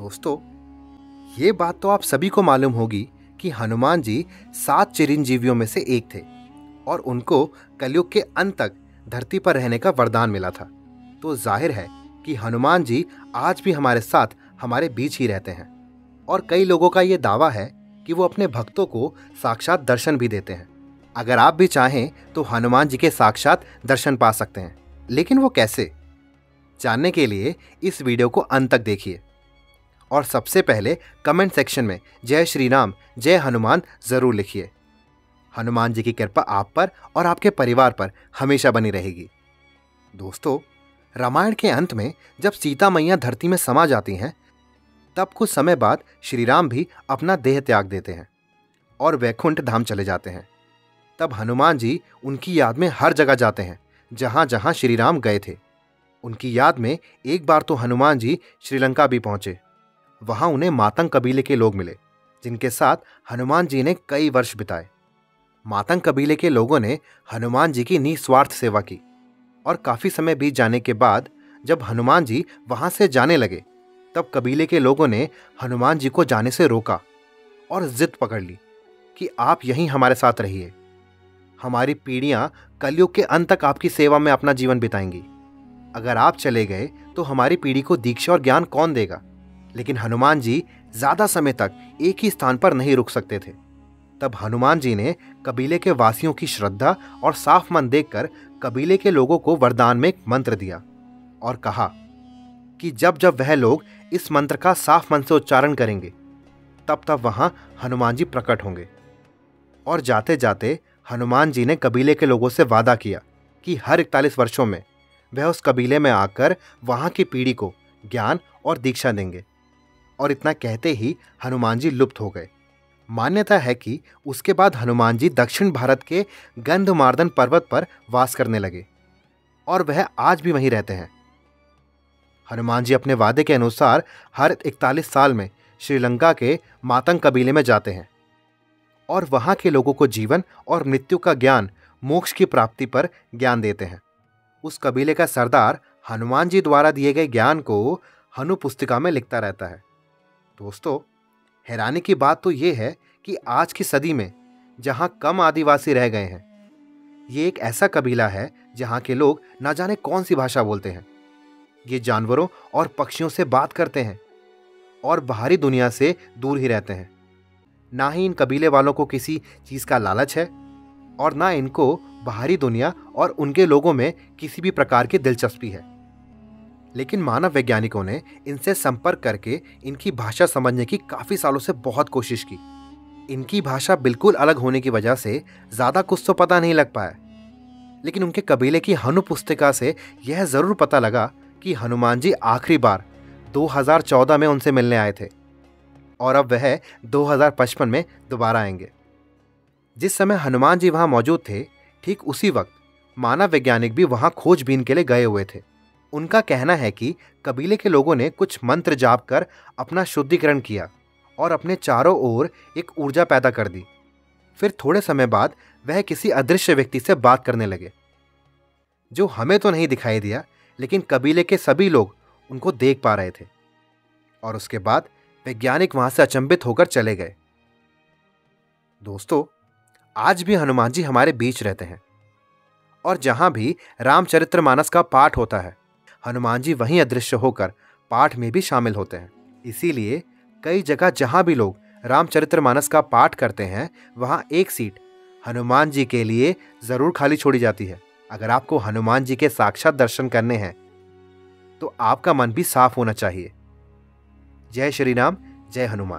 दोस्तों, ये बात तो आप सभी को मालूम होगी कि हनुमान जी 7 चिरंजीवियों में से एक थे और उनको कलयुग के अंत तक धरती पर रहने का वरदान मिला था। तो जाहिर है कि हनुमान जी आज भी हमारे साथ हमारे बीच ही रहते हैं और कई लोगों का ये दावा है कि वो अपने भक्तों को साक्षात दर्शन भी देते हैं। अगर आप भी चाहें तो हनुमान जी के साक्षात दर्शन पा सकते हैं, लेकिन वो कैसे, जानने के लिए इस वीडियो को अंत तक देखिए। और सबसे पहले कमेंट सेक्शन में जय श्री राम, जय हनुमान ज़रूर लिखिए। हनुमान जी की कृपा आप पर और आपके परिवार पर हमेशा बनी रहेगी। दोस्तों, रामायण के अंत में जब सीता मैया धरती में समा जाती हैं, तब कुछ समय बाद श्री राम भी अपना देह त्याग देते हैं और वैकुंठ धाम चले जाते हैं। तब हनुमान जी उनकी याद में हर जगह जाते हैं जहाँ जहाँ श्री राम गए थे। उनकी याद में एक बार तो हनुमान जी श्रीलंका भी पहुँचे। वहाँ उन्हें मातंग कबीले के लोग मिले, जिनके साथ हनुमान जी ने कई वर्ष बिताए। मातंग कबीले के लोगों ने हनुमान जी की निस्वार्थ सेवा की और काफ़ी समय बीत जाने के बाद जब हनुमान जी वहाँ से जाने लगे, तब कबीले के लोगों ने हनुमान जी को जाने से रोका और जिद पकड़ ली कि आप यहीं हमारे साथ रहिए, हमारी पीढ़ियाँ कलयुग के अंत तक आपकी सेवा में अपना जीवन बिताएंगी। अगर आप चले गए तो हमारी पीढ़ी को दीक्षा और ज्ञान कौन देगा। लेकिन हनुमान जी ज़्यादा समय तक एक ही स्थान पर नहीं रुक सकते थे। तब हनुमान जी ने कबीले के वासियों की श्रद्धा और साफ मन देखकर कबीले के लोगों को वरदान में एक मंत्र दिया और कहा कि जब जब वह लोग इस मंत्र का साफ मन से उच्चारण करेंगे, तब तब वहाँ हनुमान जी प्रकट होंगे। और जाते जाते हनुमान जी ने कबीले के लोगों से वादा किया कि हर 41 वर्षों में वह उस कबीले में आकर वहाँ की पीढ़ी को ज्ञान और दीक्षा देंगे। और इतना कहते ही हनुमान जी लुप्त हो गए। मान्यता है कि उसके बाद हनुमान जी दक्षिण भारत के गंधमार्दन पर्वत पर वास करने लगे और वह आज भी वहीं रहते हैं। हनुमान जी अपने वादे के अनुसार हर 41 साल में श्रीलंका के मातंग कबीले में जाते हैं और वहाँ के लोगों को जीवन और मृत्यु का ज्ञान, मोक्ष की प्राप्ति पर ज्ञान देते हैं। उस कबीले का सरदार हनुमान जी द्वारा दिए गए ज्ञान को हनुपुस्तिका में लिखता रहता है। दोस्तों, हैरानी की बात तो ये है कि आज की सदी में जहाँ कम आदिवासी रह गए हैं, ये एक ऐसा कबीला है जहाँ के लोग ना जाने कौन सी भाषा बोलते हैं। ये जानवरों और पक्षियों से बात करते हैं और बाहरी दुनिया से दूर ही रहते हैं। ना ही इन कबीले वालों को किसी चीज़ का लालच है और ना इनको बाहरी दुनिया और उनके लोगों में किसी भी प्रकार की दिलचस्पी है। लेकिन मानव वैज्ञानिकों ने इनसे संपर्क करके इनकी भाषा समझने की काफ़ी सालों से बहुत कोशिश की। इनकी भाषा बिल्कुल अलग होने की वजह से ज़्यादा कुछ तो पता नहीं लग पाया, लेकिन उनके कबीले की हनुपुस्तिका से यह ज़रूर पता लगा कि हनुमान जी आखिरी बार 2014 में उनसे मिलने आए थे और अब वह 2055 में दोबारा आएंगे। जिस समय हनुमान जी वहाँ मौजूद थे, ठीक उसी वक्त मानव वैज्ञानिक भी वहाँ खोजबीन के लिए गए हुए थे। उनका कहना है कि कबीले के लोगों ने कुछ मंत्र जाप कर अपना शुद्धिकरण किया और अपने चारों ओर एक ऊर्जा पैदा कर दी। फिर थोड़े समय बाद वह किसी अदृश्य व्यक्ति से बात करने लगे, जो हमें तो नहीं दिखाई दिया, लेकिन कबीले के सभी लोग उनको देख पा रहे थे। और उसके बाद वैज्ञानिक वहाँ से अचंभित होकर चले गए। दोस्तों, आज भी हनुमान जी हमारे बीच रहते हैं और जहाँ भी रामचरित्र मानस का पाठ होता है, हनुमान जी वहीं अदृश्य होकर पाठ में भी शामिल होते हैं। इसीलिए कई जगह जहाँ भी लोग रामचरित्र मानस का पाठ करते हैं, वहाँ एक सीट हनुमान जी के लिए ज़रूर खाली छोड़ी जाती है। अगर आपको हनुमान जी के साक्षात दर्शन करने हैं तो आपका मन भी साफ होना चाहिए। जय श्री राम, जय हनुमान।